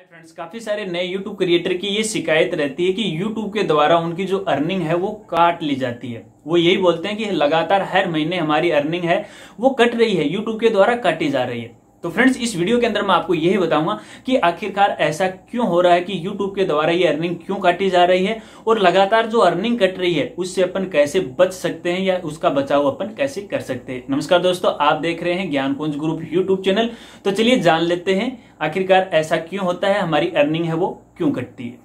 Hi friends, काफ़ी सारे नए YouTube क्रिएटर की ये शिकायत रहती है कि YouTube के द्वारा उनकी जो अर्निंग है वो काट ली जाती है। वो यही बोलते हैं कि लगातार हर महीने हमारी अर्निंग है वो कट रही है, YouTube के द्वारा काटी जा रही है। तो फ्रेंड्स, इस वीडियो के अंदर मैं आपको यही बताऊंगा कि आखिरकार ऐसा क्यों हो रहा है कि YouTube के द्वारा ये अर्निंग क्यों काटी जा रही है और लगातार जो अर्निंग कट रही है उससे अपन कैसे बच सकते हैं या उसका बचाव अपन कैसे कर सकते हैं। नमस्कार दोस्तों, आप देख रहे हैं ज्ञान कुंज ग्रुप YouTube चैनल। तो चलिए जान लेते हैं आखिरकार ऐसा क्यों होता है, हमारी अर्निंग है वो क्यों कटती है।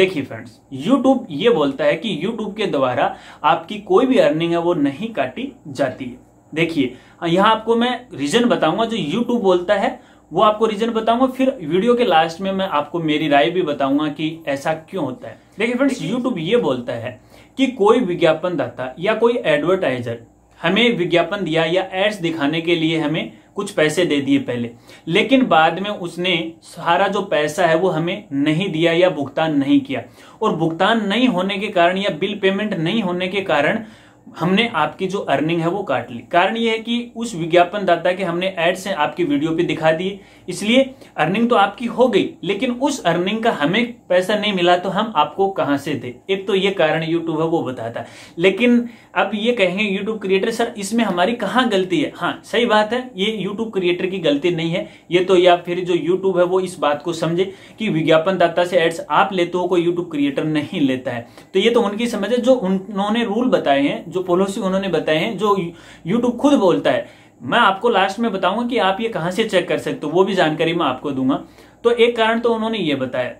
देखिए फ्रेंड्स, YouTube ये बोलता है कि YouTube के द्वारा आपकी कोई भी अर्निंग है वो नहीं काटी जाती है। देखिए, यहाँ आपको मैं रीजन बताऊंगा जो YouTube बोलता है, वो आपको रीजन बताऊंगा। फिर वीडियो के लास्ट में मैं आपको मेरी राय भी बताऊंगा कि ऐसा क्यों होता है। देखिए फ्रेंड्स, YouTube ये बोलता है कि कोई विज्ञापन दाता या कोई एडवर्टाइजर हमें विज्ञापन दिया या एड्स दिखाने के लिए हमें कुछ पैसे दे दिए पहले, लेकिन बाद में उसने सारा जो पैसा है वो हमें नहीं दिया या भुगतान नहीं किया, और भुगतान नहीं होने के कारण या बिल पेमेंट नहीं होने के कारण हमने आपकी जो अर्निंग है वो काट ली। कारण ये है कि उस विज्ञापन दाता के हमने एड्स आपकी वीडियो पे दिखा दिए, इसलिए अर्निंग तो आपकी हो गई, लेकिन उस अर्निंग का हमें पैसा नहीं मिला तो हम आपको कहां से दे। एक तो ये कारण यूट्यूब है वो बताता है। लेकिन अब ये कहेंगे यूट्यूब क्रिएटर, सर इसमें हमारी कहाँ गलती है। हाँ, सही बात है, ये यूट्यूब क्रिएटर की गलती नहीं है। ये तो या फिर जो यूट्यूब है वो इस बात को समझे कि विज्ञापन दाता से एड्स आप लेते हो, कोई यूट्यूब क्रिएटर नहीं लेता है। तो ये तो उनकी समझ है, जो उन्होंने रूल बताए हैं, जो पॉलिसी उन्होंने बताए हैं, जो YouTube खुद बोलता है। मैं आपको लास्ट में बताऊंगा कि आप ये कहां से चेक कर सकते हो, वो भी जानकारी मैं आपको दूंगा। तो एक कारण तो उन्होंने ये बताया,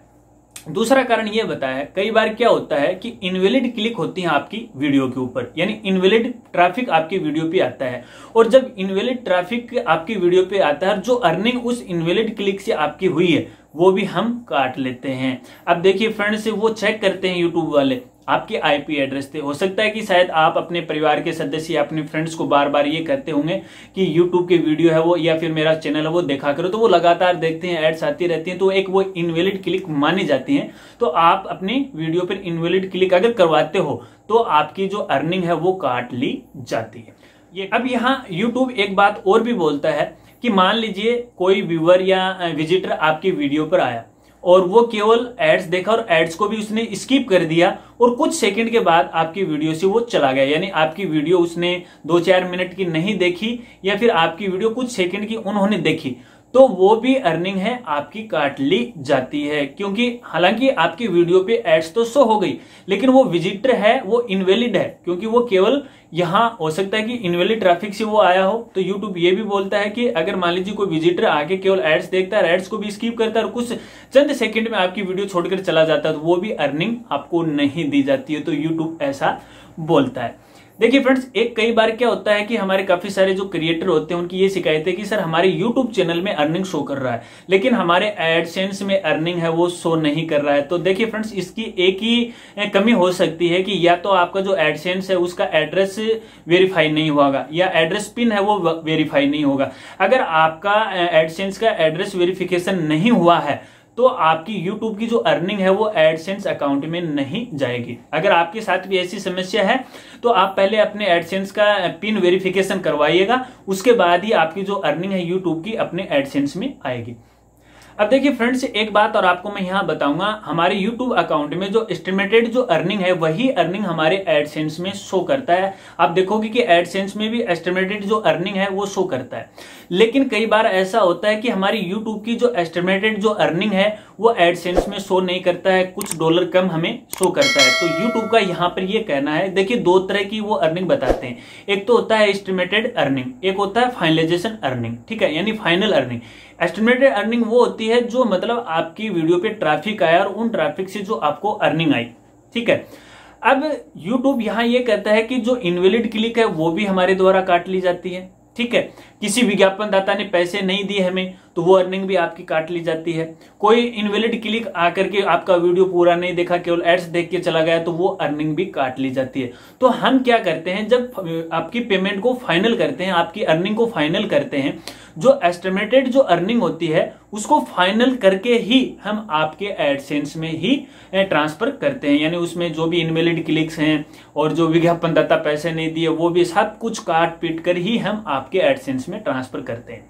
दूसरा कारण ये बताया। कई बार क्या होता है कि इनवैलिड क्लिक होती है आपकी वीडियो के ऊपर, यानी इनवैलिड ट्रैफिक आपकी वीडियो पे आता है, और जब इनवैलिड ट्रैफिक आपकी वीडियो पे आता है, जो अर्निंग उस इनवैलिड क्लिक से आपकी हुई है वो भी हम काट लेते हैं। अब देखिए फ्रेंड्स, वो चेक करते हैं यूट्यूब वाले आपके आईपी एड्रेस थे। हो सकता है कि शायद आप अपने परिवार के सदस्य या अपने फ्रेंड्स को बार बार ये कहते होंगे कि यूट्यूब के वीडियो है वो या फिर मेरा चैनल है वो देखा करो, तो वो लगातार देखते हैं, एड्स आती रहती हैं, तो एक वो इनवैलिड क्लिक मानी जाती हैं। तो आप अपने वीडियो पर इनवैलिड क्लिक अगर करवाते हो तो आपकी जो अर्निंग है वो काट ली जाती है। अब यहाँ यूट्यूब एक बात और भी बोलता है कि मान लीजिए कोई व्यूअर या विजिटर आपकी वीडियो पर आया और वो केवल एड्स देखा और एड्स को भी उसने स्किप कर दिया, और कुछ सेकंड के बाद आपकी वीडियो से वो चला गया, यानी आपकी वीडियो उसने 2-4 मिनट की नहीं देखी या फिर आपकी वीडियो कुछ सेकंड की उन्होंने देखी, तो वो भी अर्निंग है आपकी काट ली जाती है। क्योंकि हालांकि आपकी वीडियो पे एड्स तो शो हो गई, लेकिन वो विजिटर है वो इनवैलिड है, क्योंकि वो केवल यहाँ हो सकता है कि इनवैलिड ट्रैफिक से वो आया हो। तो यूट्यूब ये भी बोलता है कि अगर मान लीजिए कोई विजिटर आके केवल एड्स देखता है, एड्स को भी स्किप करता है और कुछ चंद सेकंड में आपकी वीडियो छोड़कर चला जाता है, तो वो भी अर्निंग आपको नहीं दी जाती है। तो यूट्यूब ऐसा बोलता है। देखिए फ्रेंड्स, एक कई बार क्या होता है कि हमारे काफी सारे जो क्रिएटर होते हैं उनकी ये शिकायत है कि सर हमारे YouTube चैनल में अर्निंग शो कर रहा है, लेकिन हमारे AdSense में अर्निंग है वो शो नहीं कर रहा है। तो देखिए फ्रेंड्स, इसकी एक ही कमी हो सकती है कि या तो आपका जो AdSense है उसका एड्रेस वेरीफाई नहीं होगा या एड्रेस पिन है वो वेरीफाई नहीं होगा। अगर आपका AdSense का एड्रेस वेरिफिकेशन नहीं हुआ है तो आपकी YouTube की जो अर्निंग है वो AdSense अकाउंट में नहीं जाएगी। अगर आपके साथ भी ऐसी समस्या है तो आप पहले अपने AdSense का पिन वेरिफिकेशन करवाइएगा, उसके बाद ही आपकी जो अर्निंग है YouTube की अपने AdSense में आएगी। अब देखिए फ्रेंड्स, एक बात और आपको मैं यहाँ बताऊंगा। हमारे YouTube अकाउंट में जो एस्टिमेटेड जो अर्निंग है वही अर्निंग हमारे AdSense में शो करता है। आप देखोगे कि AdSense में भी एस्टिमेटेड जो अर्निंग है वो शो करता है, लेकिन कई बार ऐसा होता है कि हमारी YouTube की जो एस्टिमेटेड जो अर्निंग है वो AdSense में शो नहीं करता है, कुछ डॉलर कम हमें शो करता है। तो यूट्यूब का यहाँ पर ये कहना है। देखिए, दो तरह की वो अर्निंग बताते हैं, एक तो होता है एस्टिमेटेड अर्निंग, एक होता है फाइनलाइजेशन अर्निंग, ठीक है, यानी फाइनल अर्निंग। एस्टिमेटेड अर्निंग वो होती है जो मतलब आपकी वीडियो पे ट्रैफिक आया और उन ट्रैफिक से जो आपको अर्निंग आई, ठीक है। अब YouTube यहाँ ये कहता है कि जो इनवैलिड क्लिक है वो भी हमारे द्वारा काट ली जाती है, ठीक है। किसी विज्ञापन दाता ने पैसे नहीं दिए हमें तो वो अर्निंग भी आपकी काट ली जाती है। कोई इनवैलिड क्लिक आकर के आपका वीडियो पूरा नहीं देखा, केवल एड्स देख के चला गया, तो वो अर्निंग भी काट ली जाती है। तो हम क्या करते हैं, जब आपकी पेमेंट को फाइनल करते हैं, आपकी अर्निंग को फाइनल करते हैं, जो एस्टिमेटेड जो अर्निंग होती है उसको फाइनल करके ही हम आपके AdSense में ही ट्रांसफर करते हैं, यानी उसमें जो भी इनवैलिड क्लिक्स हैं और जो विज्ञापन दाता पैसे नहीं दिए वो भी सब कुछ काट पीट कर ही हम आपके AdSense में ट्रांसफर करते हैं।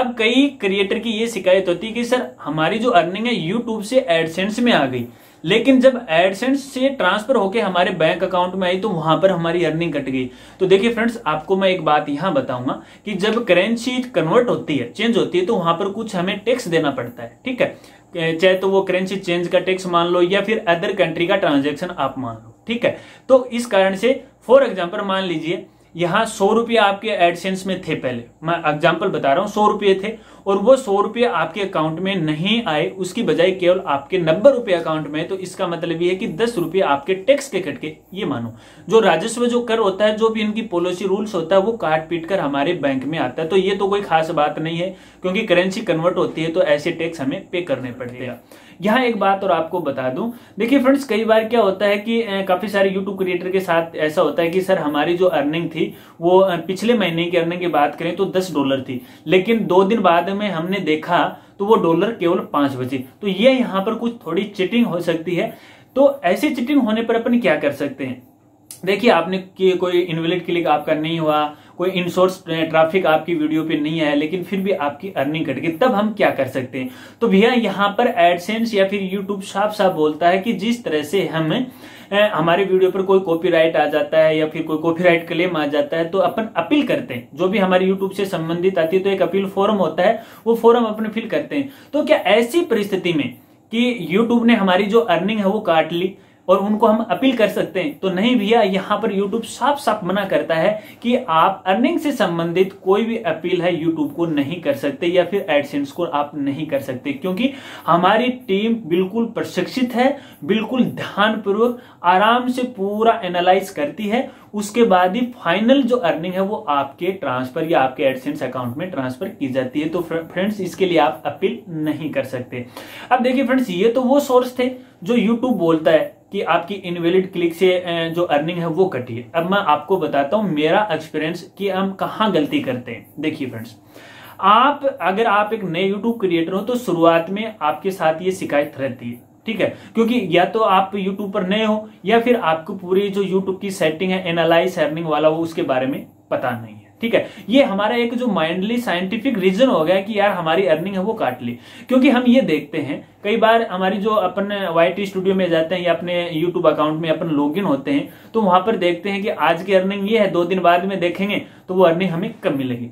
अब कई क्रिएटर की ये शिकायत होती है कि सर हमारी जो अर्निंग है यूट्यूब से एडसेंस में आ गई, लेकिन जब एडसेंस से ट्रांसफर होकर हमारे बैंक अकाउंट में आई तो वहां पर हमारी अर्निंग कट गई। तो देखिए फ्रेंड्स, आपको मैं एक बात यहां बताऊंगा कि जब करेंसी कन्वर्ट होती है, चेंज होती है, तो वहां पर कुछ हमें टैक्स देना पड़ता है, ठीक है, चाहे तो वो करेंसी चेंज का टैक्स मान लो या फिर अदर कंट्री का ट्रांजैक्शन आप मान लो, ठीक है। तो इस कारण से फॉर एग्जाम्पल मान लीजिए यहाँ 100 रुपये आपके एडसेंस में थे, पहले मैं एग्जाम्पल बता रहा हूँ, 100 रुपये थे और वो 100 रुपये आपके अकाउंट में नहीं आए, उसकी बजाय केवल आपके 90 रुपये अकाउंट में, तो इसका मतलब ये है कि 10 रुपये आपके टैक्स के कट के, ये मानो जो राजस्व जो कर होता है, जो भी इनकी पॉलिसी रूल्स होता है वो काट पीट कर हमारे बैंक में आता है। तो ये तो कोई खास बात नहीं है, क्योंकि करेंसी कन्वर्ट होती है तो ऐसे टैक्स हमें पे करने पड़ते हैं। यहाँ एक बात और आपको बता दूं, देखिए फ्रेंड्स, कई बार क्या होता है कि काफी सारे यूट्यूब क्रिएटर के साथ ऐसा होता है कि सर हमारी जो अर्निंग थी वो पिछले महीने की अर्निंग की बात करें तो $10 थी, लेकिन 2 दिन बाद में हमने देखा तो वो डॉलर केवल 5 बचे। तो ये यहाँ पर कुछ थोड़ी चिटिंग हो सकती है। तो ऐसे चिटिंग होने पर अपन क्या कर सकते हैं? देखिए, आपने कोई इनवैलिड क्लिक आपका नहीं हुआ, कोई इनसोर्स ट्रैफिक आपकी वीडियो पे नहीं आया, लेकिन फिर भी आपकी अर्निंग कट गई, तब हम क्या कर सकते हैं? तो भैया यहाँ पर एडसेंस या फिर यूट्यूब साफ साफ बोलता है कि जिस तरह से हम हमारे वीडियो पर कोई कॉपीराइट आ जाता है या फिर कोई कॉपीराइट क्लेम आ जाता है तो अपन अपील करते हैं, जो भी हमारे यूट्यूब से संबंधित आती है तो एक अपील फॉर्म होता है, वो फॉर्म अपन फिल करते हैं। तो क्या ऐसी परिस्थिति में कि यूट्यूब ने हमारी जो अर्निंग है वो काट ली और उनको हम अपील कर सकते हैं? तो नहीं भैया, यहाँ पर YouTube साफ साफ मना करता है कि आप अर्निंग से संबंधित कोई भी अपील है YouTube को नहीं कर सकते या फिर एडसेंस को आप नहीं कर सकते, क्योंकि हमारी टीम बिल्कुल प्रशिक्षित है, बिल्कुल ध्यानपूर्वक आराम से पूरा एनालाइज करती है, उसके बाद ही फाइनल जो अर्निंग है वो आपके ट्रांसफर या आपके एडसेंस अकाउंट में ट्रांसफर की जाती है। तो फ्रेंड्स, इसके लिए आप अपील नहीं कर सकते। अब देखिए फ्रेंड्स, ये तो वो सोर्स थे जो YouTube बोलता है कि आपकी इनवैलिड क्लिक से जो अर्निंग है वो कटी है। अब मैं आपको बताता हूं मेरा एक्सपीरियंस कि हम कहां गलती करते हैं। देखिए फ्रेंड्स, अगर आप एक नए यूट्यूब क्रिएटर हो तो शुरुआत में आपके साथ ये शिकायत रहती है, ठीक है, क्योंकि या तो आप यूट्यूब पर नए हो या फिर आपको पूरी जो यूट्यूब की सेटिंग है, एनालाइज अर्निंग वाला, वो उसके बारे में पता नहीं है, ठीक है। ये हमारा एक जो माइंडली साइंटिफिक रीजन हो गया कि यार हमारी अर्निंग है वो काट ली, क्योंकि हम ये देखते हैं कई बार हमारी जो अपन YT स्टूडियो में जाते हैं या अपने YouTube अकाउंट में अपन लॉगिन होते हैं तो वहां पर देखते हैं कि आज की अर्निंग ये है, 2 दिन बाद में देखेंगे तो वो अर्निंग हमें कम मिलेगी।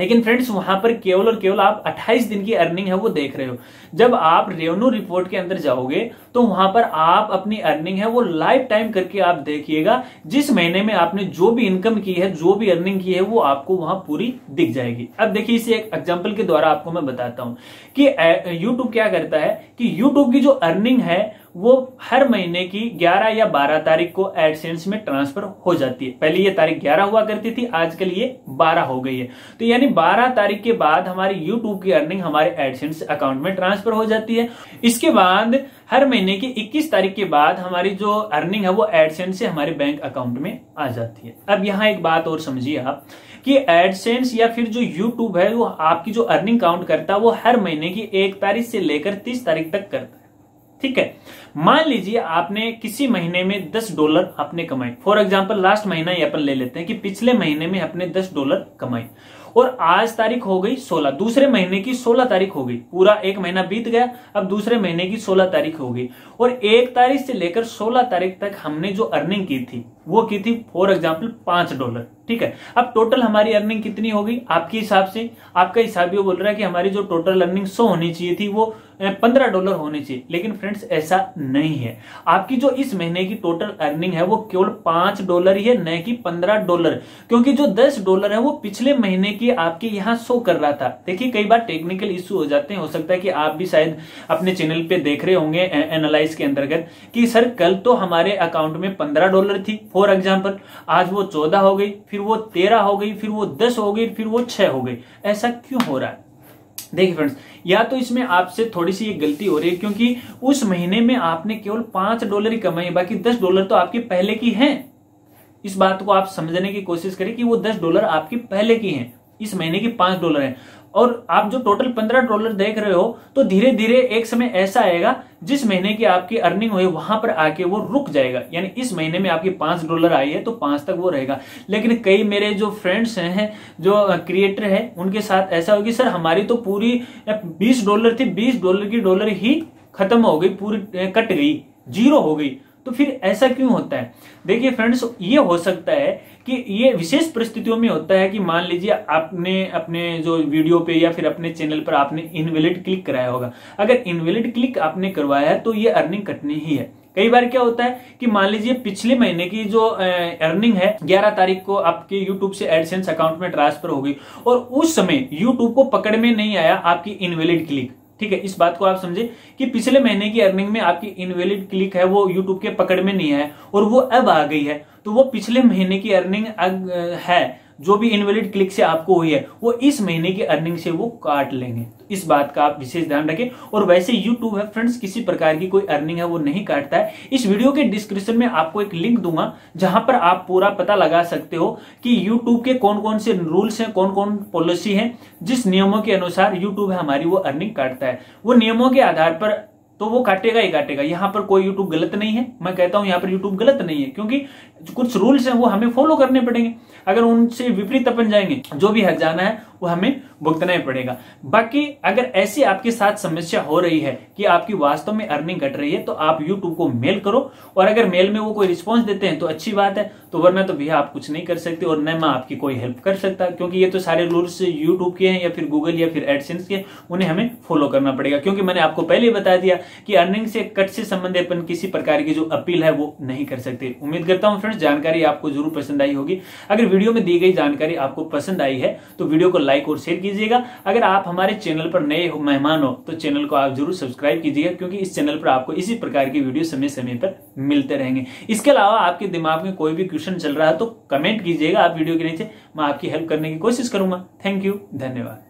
लेकिन फ्रेंड्स, वहां पर केवल और केवल आप 28 दिन की अर्निंग है वो देख रहे हो। जब आप रेवेन्यू रिपोर्ट के अंदर जाओगे तो वहां पर आप अपनी अर्निंग है वो लाइफ टाइम करके आप देखिएगा, जिस महीने में आपने जो भी इनकम की है, जो भी अर्निंग की है, वो आपको वहां पूरी दिख जाएगी। अब देखिए, इसे एक एग्जाम्पल के द्वारा आपको मैं बताता हूं कि यूट्यूब क्या करता है कि यूट्यूब की जो अर्निंग है वो हर महीने की 11 या 12 तारीख को एडसेंस में ट्रांसफर हो जाती है। पहले ये तारीख 11 हुआ करती थी, आजकल ये 12 हो गई है। तो यानी 12 तारीख के बाद हमारी यूट्यूब की अर्निंग हमारे एडसेंस अकाउंट में ट्रांसफर हो जाती है। इसके बाद हर महीने की 21 तारीख के बाद हमारी जो अर्निंग है वो एडसेंस से हमारे बैंक अकाउंट में आ जाती है। अब यहाँ एक बात और समझिए आप कि एडसेंस या फिर जो यूट्यूब है वो आपकी जो अर्निंग काउंट करता है वो हर महीने की 1 तारीख से लेकर 30 तारीख तक करता है, ठीक है। मान लीजिए आपने किसी महीने में $10 आपने कमाए, फॉर एग्जाम्पल लास्ट महीना ही अपन ले लेते हैं कि पिछले महीने में आपने $10 कमाए और आज तारीख हो गई 16, दूसरे महीने की 16 तारीख हो गई, पूरा एक महीना बीत गया, अब दूसरे महीने की 16 तारीख हो गई और 1 तारीख से लेकर 16 तारीख तक हमने जो अर्निंग की थी वो की थी फॉर एग्जाम्पल $5, ठीक है। अब टोटल हमारी अर्निंग कितनी हो गई आपके हिसाब से? आपका हिसाब ये बोल रहा है कि हमारी जो टोटल अर्निंग 100 होनी चाहिए थी वो $15 होनी चाहिए, लेकिन फ्रेंड्स ऐसा नहीं है। आपकी जो इस महीने की टोटल अर्निंग है वो केवल $5 ही है, न कि $15, क्योंकि जो $10 है वो पिछले महीने की आपके यहाँ शो कर रहा था। देखिए, कई बार टेक्निकल इश्यू हो जाते हैं, हो सकता है कि आप भी शायद अपने चैनल पे देख रहे होंगे एनालाइज के अंतर्गत कि सर कल तो हमारे अकाउंट में $15 थी फॉर एग्जाम्पल, आज वो 14 हो गई, फिर वो 13 हो गई, फिर वो 10 हो गई, फिर वो 6 हो गई, ऐसा क्यों हो रहा है? देखिए फ्रेंड्स, या तो इसमें आपसे थोड़ी सी ये गलती हो रही है क्योंकि उस महीने में आपने केवल $5 ही कमाए, बाकी $10 तो आपके पहले की हैं। इस बात को आप समझने की कोशिश करें कि वो $10 आपके पहले की हैं, इस महीने की $5 हैं। और आप जो टोटल 15 डॉलर देख रहे हो तो धीरे धीरे एक समय ऐसा आएगा जिस महीने की आपकी अर्निंग हुई वहां पर आके वो रुक जाएगा। यानी इस महीने में आपकी 5 डॉलर आई है तो 5 तक वो रहेगा। लेकिन कई मेरे जो फ्रेंड्स हैं जो क्रिएटर हैं उनके साथ ऐसा होगी सर हमारी तो पूरी 20 डॉलर थी, 20 डॉलर की डॉलर ही खत्म हो गई, पूरी कट गई, जीरो हो गई। तो फिर ऐसा क्यों होता है? देखिए फ्रेंड्स, ये हो सकता है कि ये विशेष परिस्थितियों में होता है कि मान लीजिए आपने अपने जो वीडियो पे या फिर अपने चैनल पर आपने इनवैलिड क्लिक कराया होगा। अगर इनवैलिड क्लिक आपने करवाया है तो ये अर्निंग कटनी ही है। कई बार क्या होता है कि मान लीजिए पिछले महीने की जो अर्निंग है 11 तारीख को आपके YouTube से एडसेंस अकाउंट में ट्रांसफर हो गई और उस समय YouTube को पकड़ में नहीं आया आपकी इनवैलिड क्लिक। ठीक है, इस बात को आप समझे कि पिछले महीने की अर्निंग में आपकी इनवैलिड क्लिक है वो YouTube के पकड़ में नहीं है और वो अब आ गई है, तो वो पिछले महीने की अर्निंग है जो भी इनवैलिड क्लिक से आपको हुई है वो इस महीने की अर्निंग से वो काट लेंगे। इस बात का आप विशेष ध्यान रखें। और वैसे YouTube है फ्रेंड्स, किसी प्रकार की कोई अर्निंग है वो नहीं काटता है। इस वीडियो के डिस्क्रिप्शन में आपको एक लिंक दूंगा जहां पर आप पूरा पता लगा सकते हो कि YouTube के कौन कौन से रूल्स हैं, कौन कौन पॉलिसी है जिस नियमों के अनुसार YouTube है हमारी वो अर्निंग काटता है। वो नियमों के आधार पर तो वो काटेगा ही काटेगा। यहाँ पर कोई YouTube गलत नहीं है, मैं कहता हूँ यहाँ पर YouTube गलत नहीं है क्योंकि कुछ रूल्स हैं वो हमें फॉलो करने पड़ेंगे। अगर उनसे विपरीत अपन जाएंगे जो भी हक जाना है वो हमें भुगतना ही पड़ेगा। बाकी अगर ऐसी आपके साथ समस्या हो रही है कि आपकी वास्तव में अर्निंग घट रही है तो आप YouTube को मेल करो और अगर मेल में वो कोई रिस्पॉन्स देते हैं तो अच्छी बात है, तो वरना तो भैया आप कुछ नहीं कर सकते और न मैं आपकी कोई हेल्प कर सकता क्योंकि ये तो सारे रूल्स YouTube के हैं या फिर Google या फिर एडसेंस के, उन्हें हमें फॉलो करना पड़ेगा। क्योंकि मैंने आपको पहले ही बता दिया कि अर्निंग से कट से संबंधित अपन किसी प्रकार की जो अपील है वो नहीं कर सकते। उम्मीद करता हूं फ्रेंड्स जानकारी आपको जरूर पसंद आई होगी। अगर वीडियो में दी गई जानकारी आपको पसंद आई है तो वीडियो को लाइक और शेयर कीजिएगा। अगर आप हमारे चैनल पर नए मेहमान हो तो चैनल को आप जरूर सब्सक्राइब कीजिएगा क्योंकि इस चैनल पर आपको इसी प्रकार की वीडियो समय समय पर मिलते रहेंगे। इसके अलावा आपके दिमाग में कोई भी क्वेश्चन चल रहा है तो कमेंट कीजिएगा आप वीडियो के नीचे, मैं आपकी हेल्प करने की कोशिश करूंगा। थैंक यू, धन्यवाद।